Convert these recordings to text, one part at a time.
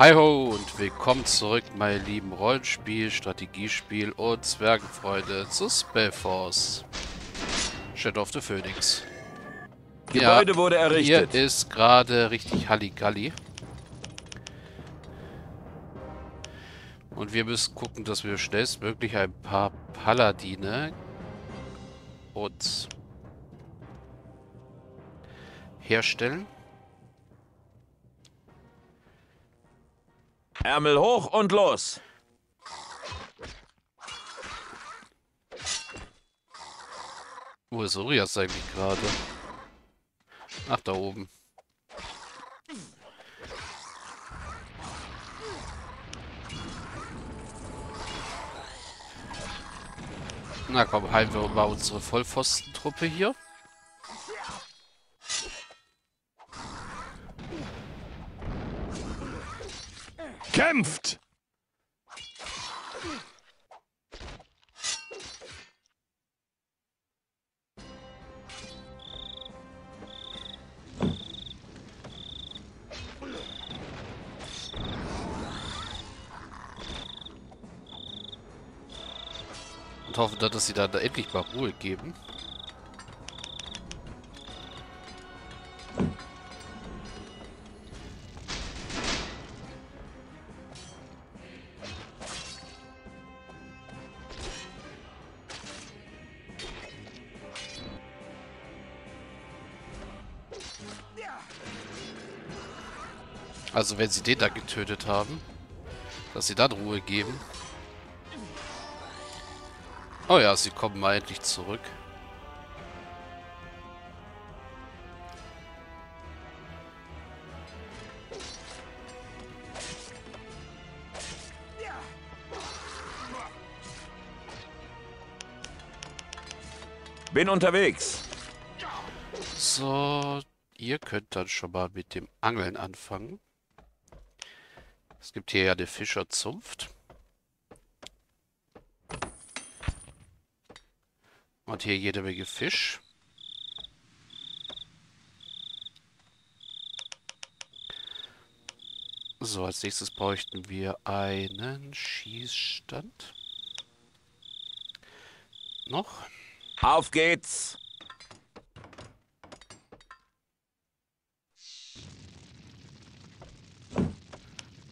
Hi ho und willkommen zurück, meine lieben Rollenspiel, Strategiespiel und Zwergenfreunde zu Spellforce. Shadow of the Phoenix. Gebäude wurde errichtet. Hier ist gerade richtig Halligalli. Und wir müssen gucken, dass wir schnellstmöglich ein paar Paladine und herstellen. Ärmel hoch und los! Wo ist Urias eigentlich gerade? Ach, da oben. Na komm, heilen wir mal unsere Vollpfostentruppe hier. Kämpft! Und hoffen dann, dass sie da endlich mal Ruhe geben. Also wenn sie den da getötet haben, dass sie dann Ruhe geben. Oh ja, sie kommen mal endlich zurück. Bin unterwegs. So, ihr könnt dann schon mal mit dem Angeln anfangen. Es gibt hier ja eine Fischerzunft. Und hier jede Menge Fisch. So, als nächstes bräuchten wir einen Schießstand. Noch. Auf geht's!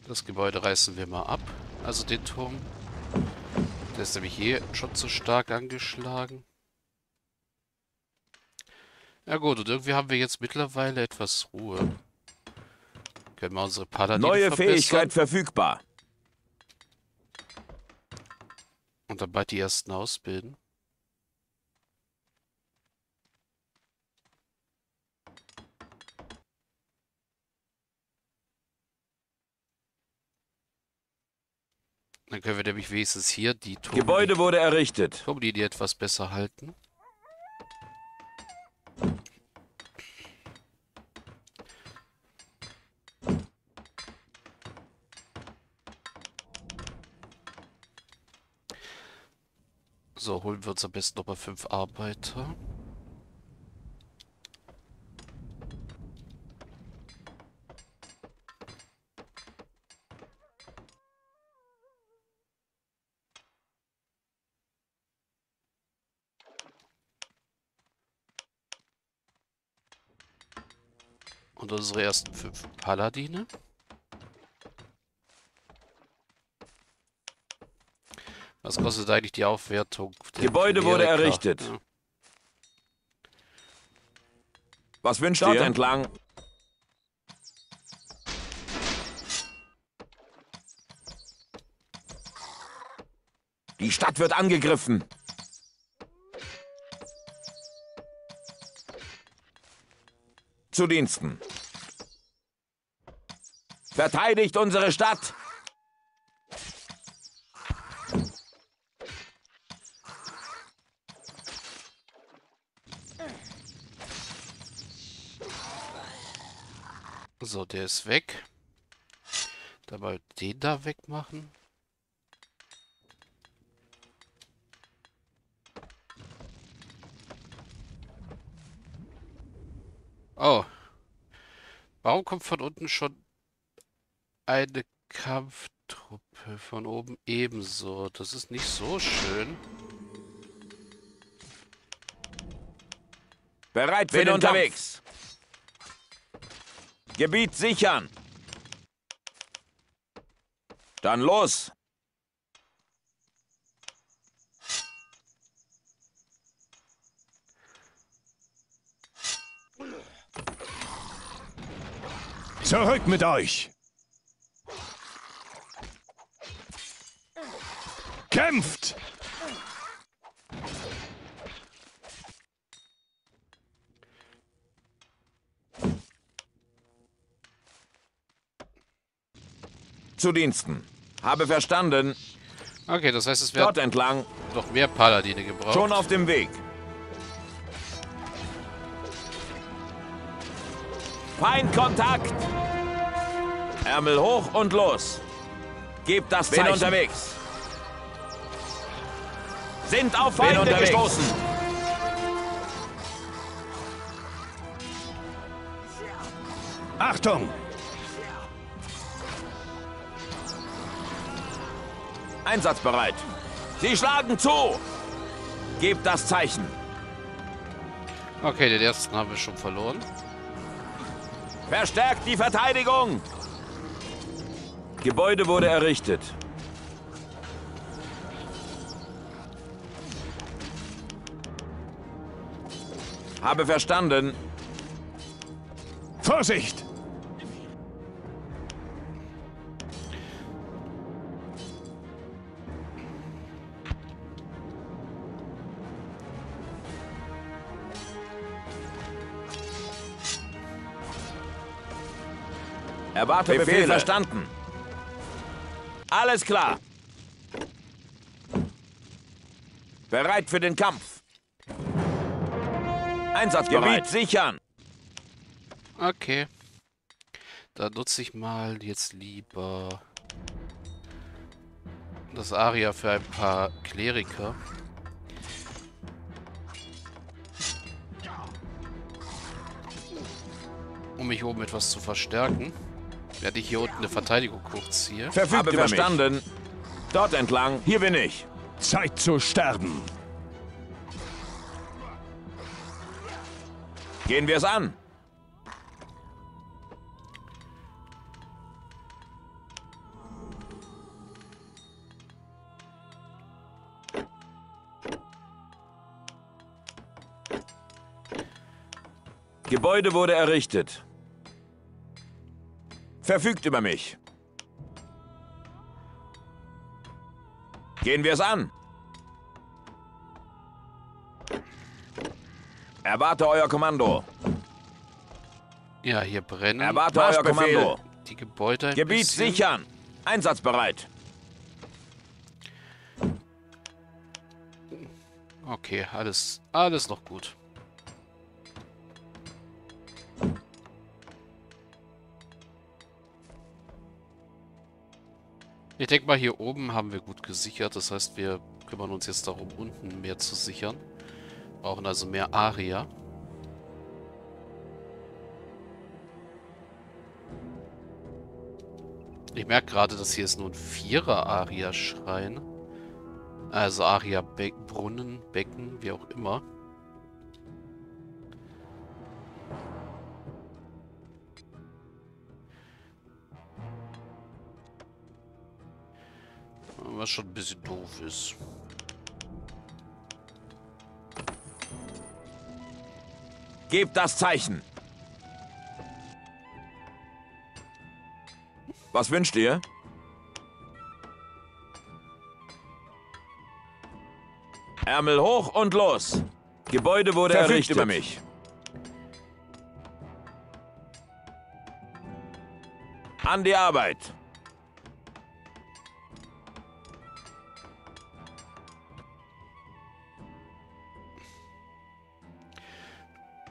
Das Gebäude reißen wir mal ab. Also den Turm. Der ist nämlich hier schon zu stark angeschlagen. Ja gut, und irgendwie haben wir jetzt mittlerweile etwas Ruhe. Können wir unsere Paladine verbessern. Neue Fähigkeit verfügbar. Und dann bald die ersten ausbilden. Dann können wir nämlich wenigstens hier die Turmlinie... Gebäude wurde errichtet. Turmlinie etwas besser halten. So, holen wir uns am besten nochmal 5 Arbeiter. Und unsere ersten 5 Paladine. Was kostet eigentlich die Aufwertung? Gebäude wurde errichtet. Ja. Was wünscht ihr? Entlang. Die Stadt wird angegriffen. Zu Diensten. Verteidigt unsere Stadt! So, der ist weg. Dabei den da wegmachen. Oh. Warum kommt von unten schon eine Kampftruppe von oben ebenso. Das ist nicht so schön. Bereit für den unterwegs. Kampf. Gebiet sichern. Dann los. Zurück mit euch! Kämpft! Zu Diensten. Habe verstanden. Okay, das heißt, es wird dort entlang noch mehr Paladine gebraucht. Schon auf dem Weg. Feindkontakt! Ärmel hoch und los! Gebt das Zeichen! Bin unterwegs! Sind auf Feinde gestoßen! Achtung! Einsatzbereit! Sie schlagen zu! Gebt das Zeichen! Okay, den ersten haben wir schon verloren. Verstärkt die Verteidigung! Gebäude wurde errichtet. Habe verstanden. Vorsicht! Erwarte Befehl verstanden. Alles klar. Bereit für den Kampf. Einsatzbereit. Gebiet sichern. Okay. Da nutze ich mal jetzt lieber das Aria für ein paar Kleriker. Um mich oben etwas zu verstärken. Werde ich hier unten eine Verteidigung hochziehen. Habe verstanden. Dort entlang. Hier bin ich. Zeit zu sterben. Gehen wir es an. Gebäude wurde errichtet. Verfügt über mich. Gehen wir es an. Erwarte euer Kommando. Ja, hier brennen. Erwarte euer Kommando. Die Gebäude. Gebiet sichern. Einsatzbereit. Okay, alles noch gut. Ich denke mal, hier oben haben wir gut gesichert. Das heißt, wir kümmern uns jetzt darum, unten mehr zu sichern. Brauchen also mehr Aria. Ich merke gerade, dass hier ist nur ein 4er Aria-Schrein. Also Aria-Brunnen, Becken, wie auch immer. Was schon ein bisschen doof ist. Gebt das Zeichen. Was wünscht ihr? Ärmel hoch und los. Gebäude wurde errichtet. Verfügt über mich. An die Arbeit.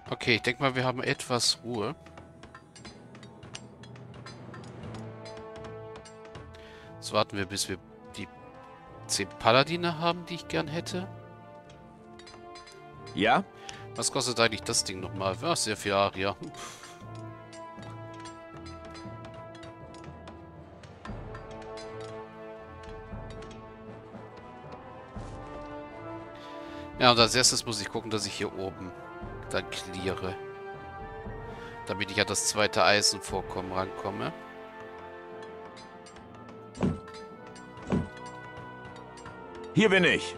Okay, ich denke mal, wir haben etwas Ruhe. Jetzt warten wir, bis wir die 10 Paladine haben, die ich gern hätte. Ja? Was kostet eigentlich das Ding nochmal? Ja, sehr viel Aria. Ja, und als erstes muss ich gucken, dass ich hier oben dann cleare. Damit ich an das zweite Eisenvorkommen rankomme. Hier bin ich.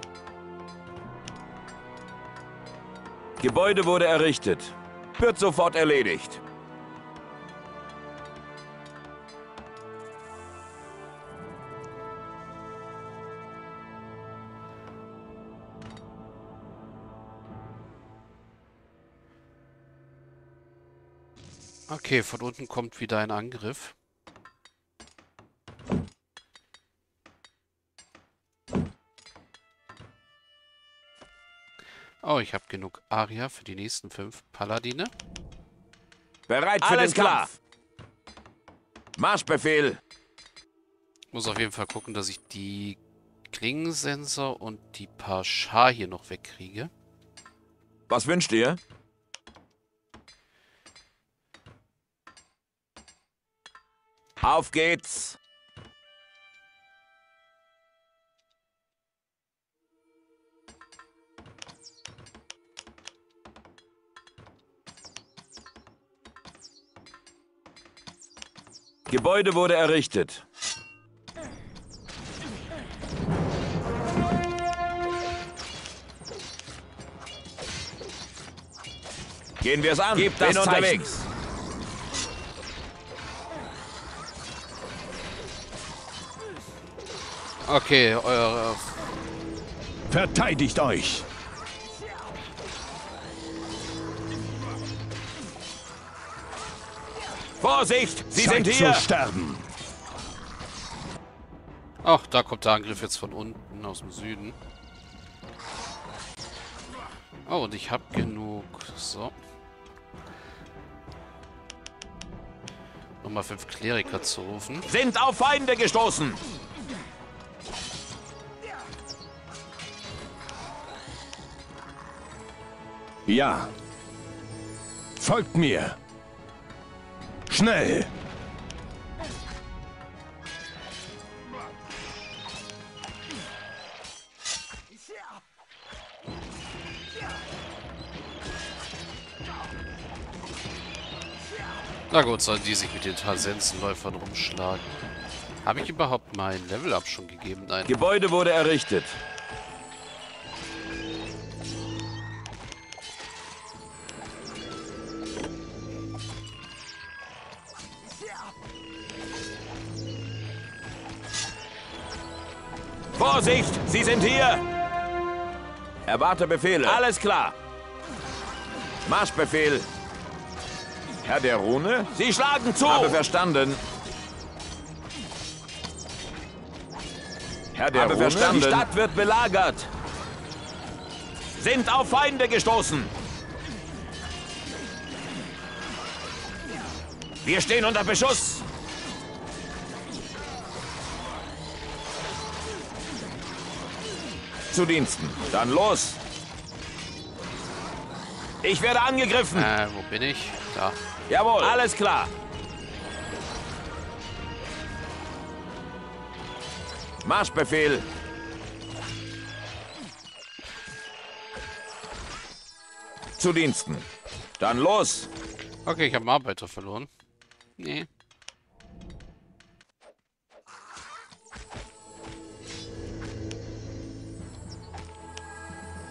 Gebäude wurde errichtet. Wird sofort erledigt. Okay, von unten kommt wieder ein Angriff. Oh, ich habe genug Aria für die nächsten 5 Paladine. Bereit für den Kampf! Marschbefehl! Muss auf jeden Fall gucken, dass ich die Klingensensor und die paar Schar hier noch wegkriege. Was wünscht ihr? Auf geht's! Gebäude wurde errichtet. Gehen wir es an. Gebt das Zeichen. Unterwegs. Okay, eure... Verteidigt euch! Vorsicht! Sie sind hier! Zu sterben! Ach, da kommt der Angriff jetzt von unten, aus dem Süden. Oh, und ich habe genug. So. Nochmal 5 Kleriker zu rufen. Sind auf Feinde gestoßen! Ja. Folgt mir. Schnell. Na gut, sollen die sich mit den Tarsensenläufern rumschlagen. Habe ich überhaupt mein Level-Up schon gegeben? Nein. Gebäude wurde errichtet. Vorsicht! Sie sind hier! Erwarte Befehle. Alles klar. Marschbefehl. Herr der Rune? Sie schlagen zu! Habe verstanden. Herr der Rune? Verstanden. Die Stadt wird belagert. Sind auf Feinde gestoßen. Wir stehen unter Beschuss. Zu Diensten. Dann los! Ich werde angegriffen! Wo bin ich? Da. Jawohl! Alles klar! Marschbefehl! Zu Diensten. Dann los! Okay, ich habe Arbeiter verloren. Nee.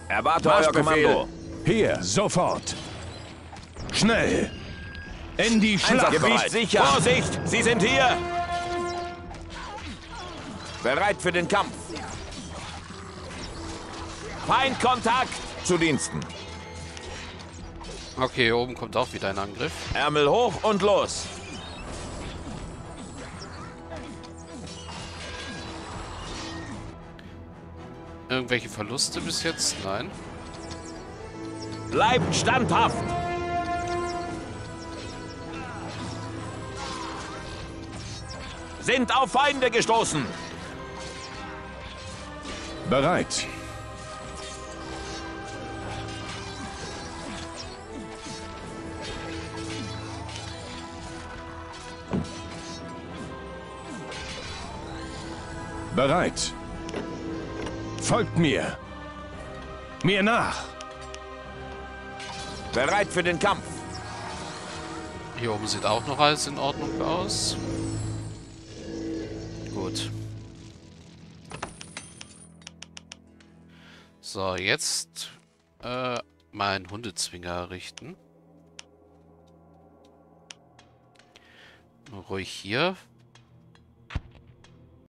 Erwarte euer Kommando. Hier, sofort. Schnell. In die Schlacht. Gewicht sicher. Vorsicht, Sie sind hier. Bereit für den Kampf. Feindkontakt. Zu Diensten. Okay, hier oben kommt auch wieder ein Angriff. Ärmel hoch und los. Irgendwelche Verluste bis jetzt? Nein. Bleibt standhaft! Sind auf Feinde gestoßen! Bereit! Bereit. Folgt mir. Mir nach. Bereit für den Kampf. Hier oben sieht auch noch alles in Ordnung aus. Gut. So, jetzt meinen Hundezwinger richten. Ruhig hier.